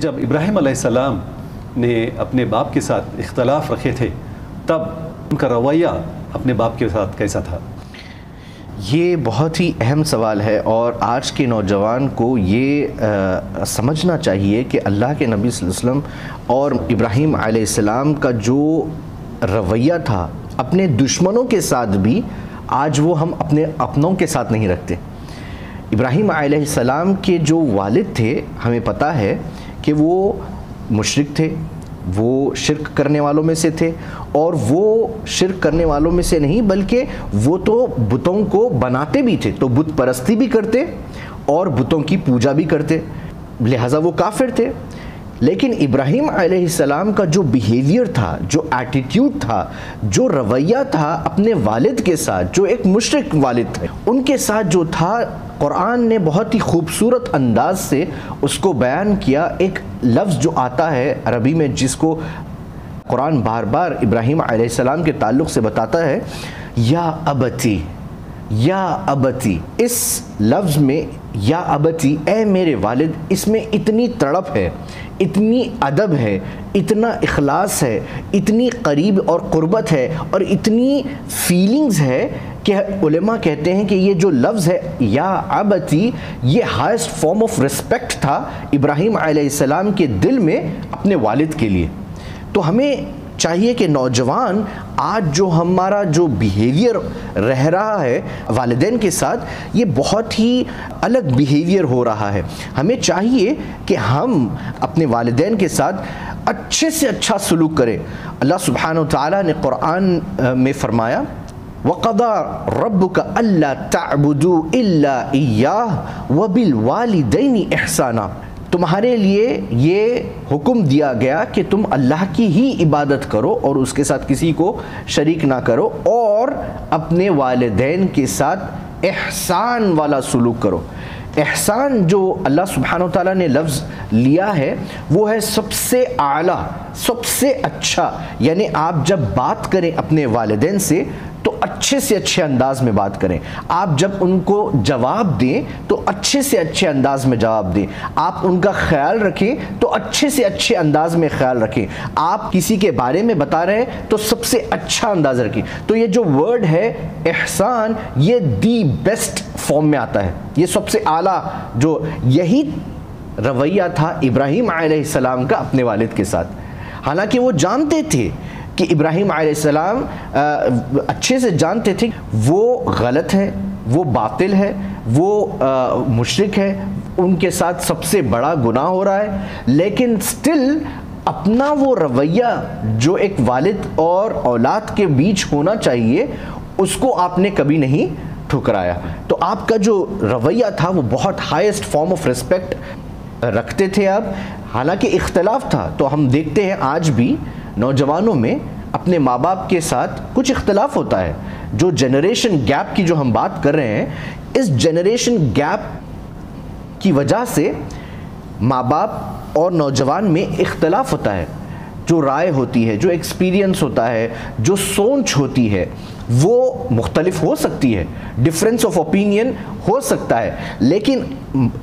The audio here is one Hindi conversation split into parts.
जब इब्राहिम अलैहिस्सलाम ने अपने बाप के साथ इख्तलाफ रखे थे तब उनका रवैया अपने बाप के साथ कैसा था? ये बहुत ही अहम सवाल है और आज के नौजवान को ये समझना चाहिए कि अल्लाह के नबी सल्लल्लाहु अलैहि वसल्लम और इब्राहीम अलैहिस्सलाम का जो रवैया था अपने दुश्मनों के साथ भी, आज वो हम अपने अपनों के साथ नहीं रखते। इब्राहीम अलैहिस्सलाम के जो वालिद थे, हमें पता है कि वो मुशरिक थे, वो शिर्क करने वालों में से थे, और वो शिर्क करने वालों में से नहीं बल्कि वो तो बुतों को बनाते भी थे, तो बुत परस्ती भी करते और बुतों की पूजा भी करते, लिहाजा वो काफिर थे। लेकिन इब्राहीम अलैहिस्सलाम का जो बिहेवियर था, जो एटीट्यूड था, जो रवैया था अपने वालिद के साथ, जो एक मुशरिक वालिद थे उनके साथ जो था, कुरान ने बहुत ही खूबसूरत अंदाज से उसको बयान किया। एक लफ्ज़ जो आता है अरबी में, जिसको कुरान बार बार इब्राहीम अलैहिस्सलाम के ताल्लुक़ से बताता है, या अबती, या अबती। इस लफ्ज़ में या अबती, ए मेरे वालिद, इसमें इतनी तड़प है, इतनी अदब है, इतना इखलास है, इतनी करीब और क़ुर्बत है और इतनी फीलिंग्स है कि उलेमा कहते हैं कि ये जो लफ्ज़ है या अबती, ये हाईएस्ट फॉर्म ऑफ रिस्पेक्ट था इब्राहीम अलैहिस्सलाम के दिल में अपने वालिद के लिए। तो हमें चाहिए कि नौजवान आज जो हमारा जो बिहेवियर रह रहा है वालिदैन के साथ, ये बहुत ही अलग बिहेवियर हो रहा है। हमें चाहिए कि हम अपने वालिदैन के साथ अच्छे से अच्छा सलूक करें। अल्लाह सुब्हानहू तआला ने कुरान में फरमाया, वक़दा रब्बुका अल्ला तअबुदू इल्ला इय्याह वबिल वालिदैनि इहसाना। तुम्हारे लिए ये हुक्म दिया गया कि तुम अल्लाह की ही इबादत करो और उसके साथ किसी को शरीक ना करो, और अपने वालिदैन के साथ एहसान वाला सुलूक करो। एहसान जो अल्लाह सुब्हानहू तआला ने लफ्ज़ लिया है वो है सबसे आला, सबसे अच्छा। यानी आप जब बात करें अपने वालिदैन से तो अच्छे से अच्छे अंदाज़ में बात करें, आप जब उनको जवाब दें तो अच्छे से अच्छे अंदाज़ में जवाब दें, आप उनका ख्याल रखें तो अच्छे से अच्छे अंदाज़ में ख्याल रखें, आप किसी के बारे में बता रहे हैं तो सबसे अच्छा अंदाज़ रखें। तो ये जो वर्ड है एहसान, ये दी बेस्ट फॉर्म में आता है, ये सबसे आला, जो यही रवैया था इब्राहीम अलैहिस्सलाम का अपने वालिद के साथ। हालांकि वो जानते थे कि इब्राहीम अलैहिस्सलाम अच्छे से जानते थे वो गलत है, वो बातिल है, वो मुशरिक है, उनके साथ सबसे बड़ा गुनाह हो रहा है, लेकिन स्टिल अपना वो रवैया जो एक वालिद और औलाद के बीच होना चाहिए उसको आपने कभी नहीं ठुकराया। तो आपका जो रवैया था वो बहुत हाईएस्ट फॉर्म ऑफ रिस्पेक्ट रखते थे आप। हालांकि इख्तलाफ था, तो हम देखते हैं आज भी नौजवानों में अपने माँ बाप के साथ कुछ इख्तलाफ होता है। जो जनरेशन गैप की जो हम बात कर रहे हैं, इस जनरेशन गैप की वजह से माँ बाप और नौजवान में इख्तलाफ होता है। जो राय होती है, जो एक्सपीरियंस होता है, जो सोच होती है, वो मुख्तलिफ हो सकती है, डिफरेंस ऑफ ओपिनियन हो सकता है, लेकिन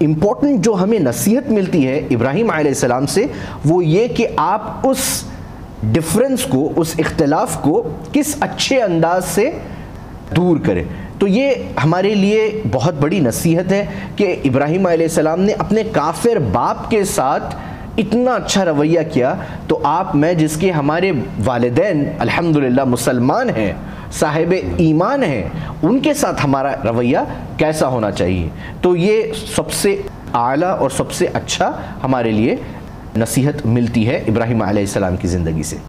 इम्पोर्टेंट जो हमें नसीहत मिलती है इब्राहीम अलैहिस्सलाम से वो ये कि आप उस डिफरेंस को, उस इख्तलाफ को किस अच्छे अंदाज से दूर करें। तो ये हमारे लिए बहुत बड़ी नसीहत है कि इब्राहीम अलैहिस्सलाम ने अपने काफिर बाप के साथ इतना अच्छा रवैया किया। तो आप मैं, जिसके हमारे वालिदैन अल्हम्दुलिल्लाह मुसलमान हैं, साहिब ईमान हैं, उनके साथ हमारा रवैया कैसा होना चाहिए, तो ये सबसे आला और सबसे अच्छा हमारे लिए नसीहत मिलती है इब्राहीम अलैहिस्सलाम की ज़िंदगी से।